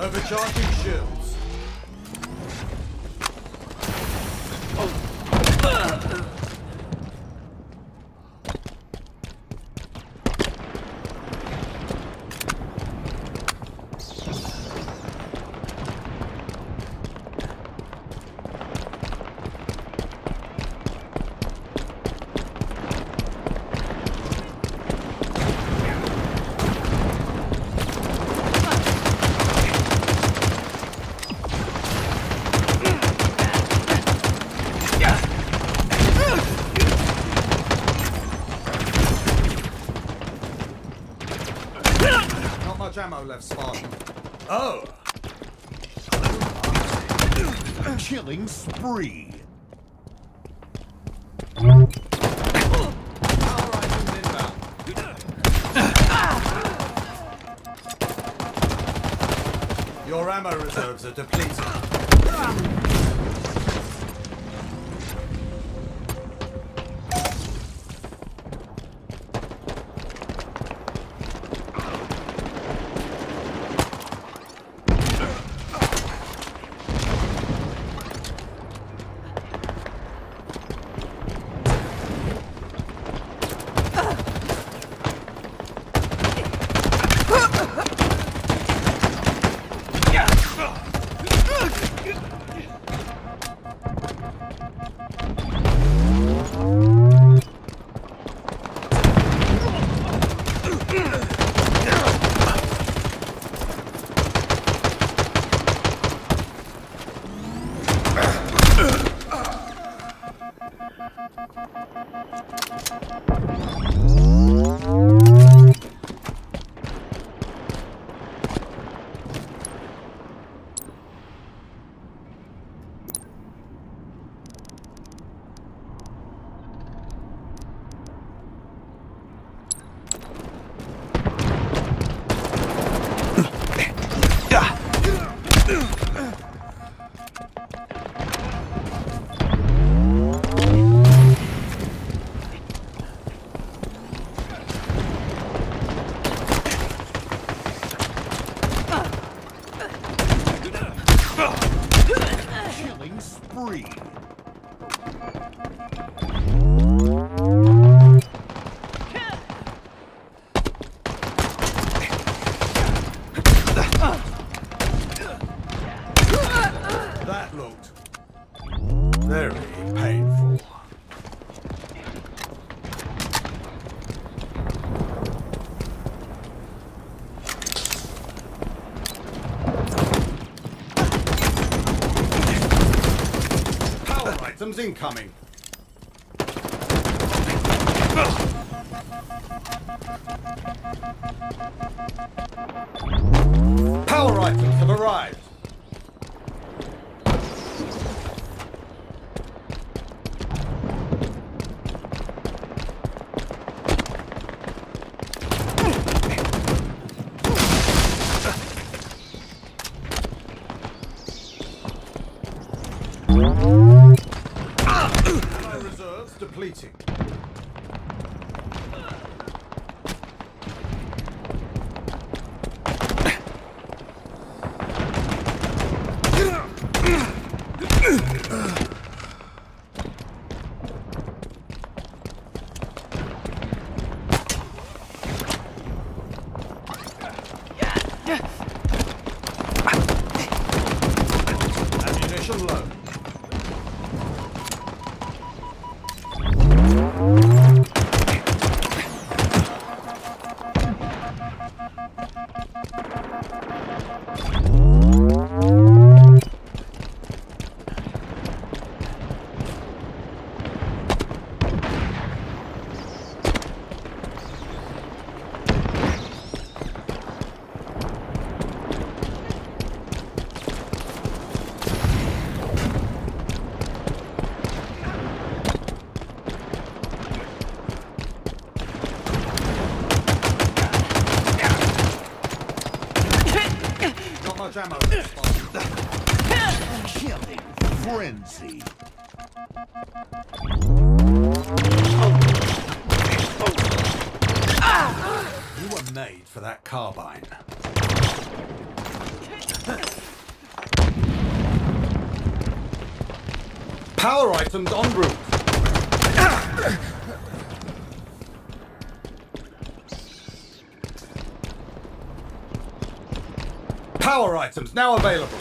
Overcharging shields. Ammo left, Spartan. Oh! Killing spree. Your ammo reserves are depleted. That looked very painful. Power items incoming. Power items have arrived. Depleting. Ammunition low. ammo. Killing frenzy. You were made for that carbine. Power items en route. Power items now available.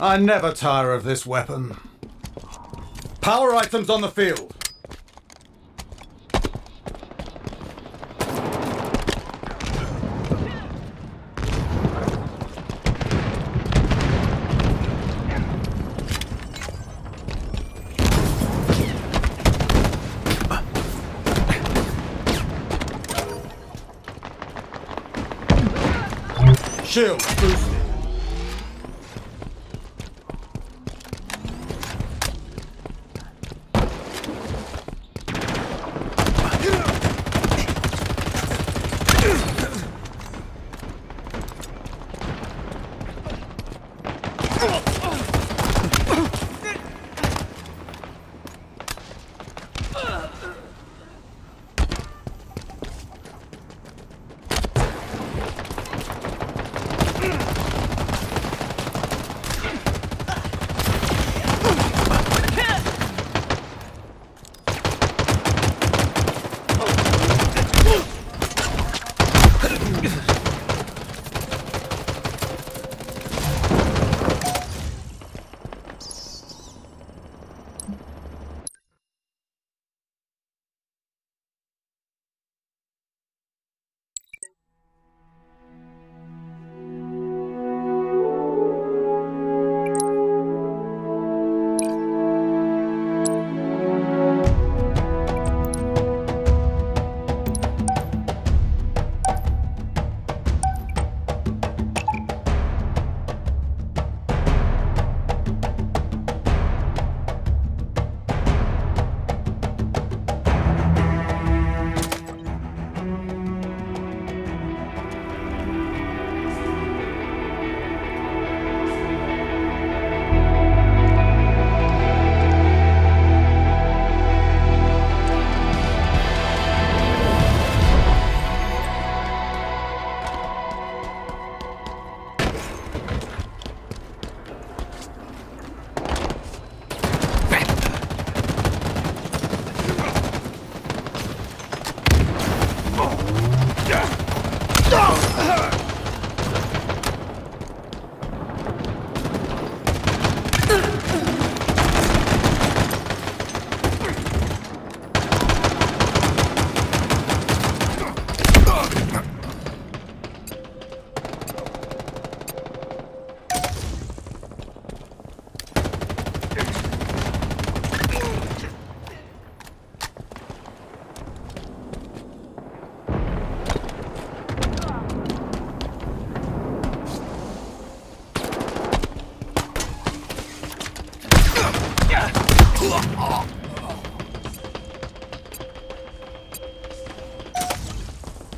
I never tire of this weapon. Power items on the field. Shield boost.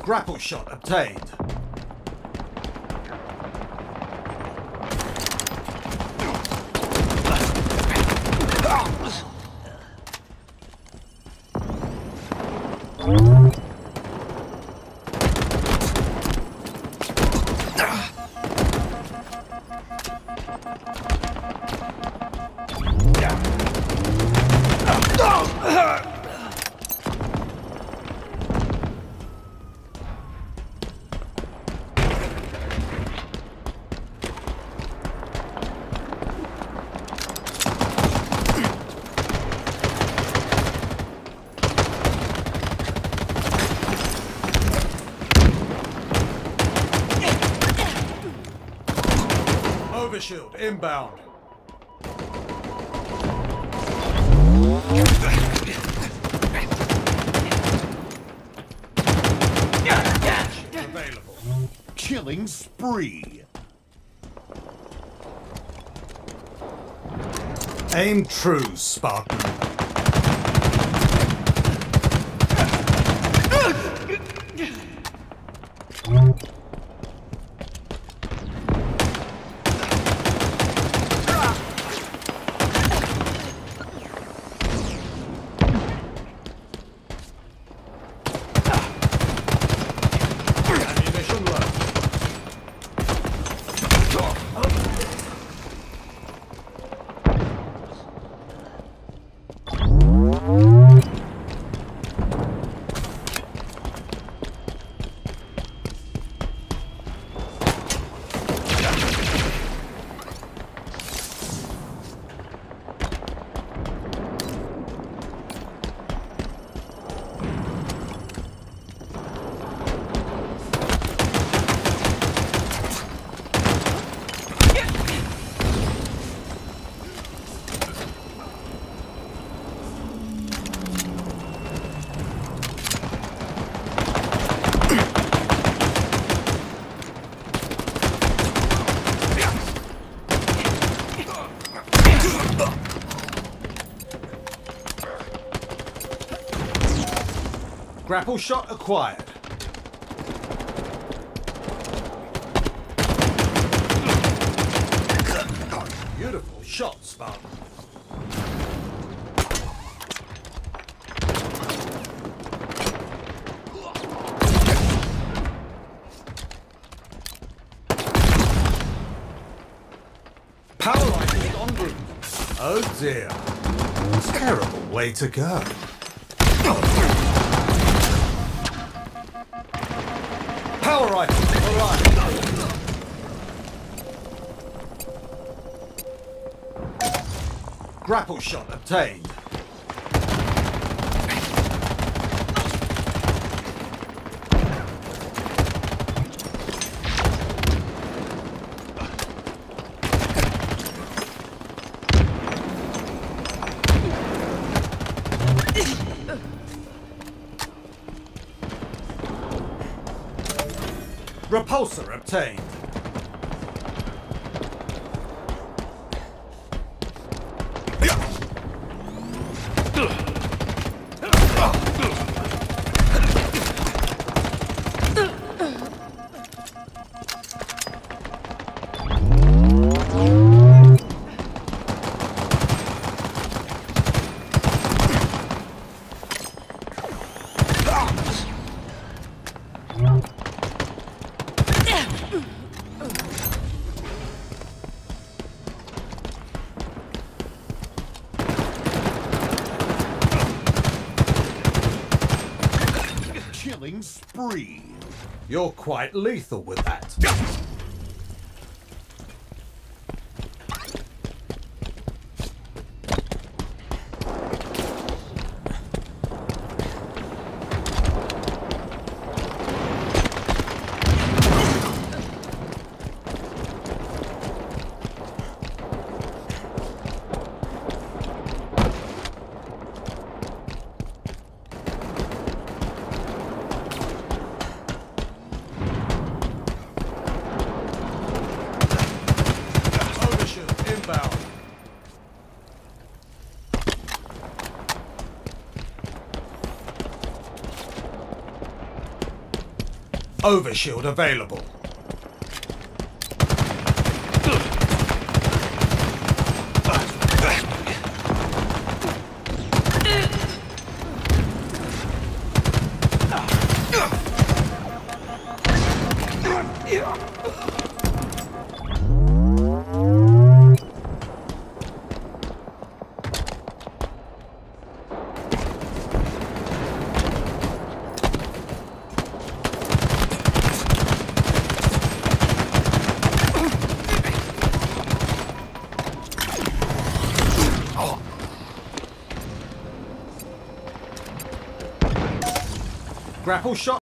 Grapple shot obtained. Overshield inbound. Available. Killing spree. Aim true, Spartan. Grapple shot acquired. Beautiful shot, Spartan. Power line is en route. Oh dear. Terrible way to go. All right, all right. Grapple shot obtained. Repulsor obtained. Spree. You're quite lethal with that. Overshield available. Grapple shot.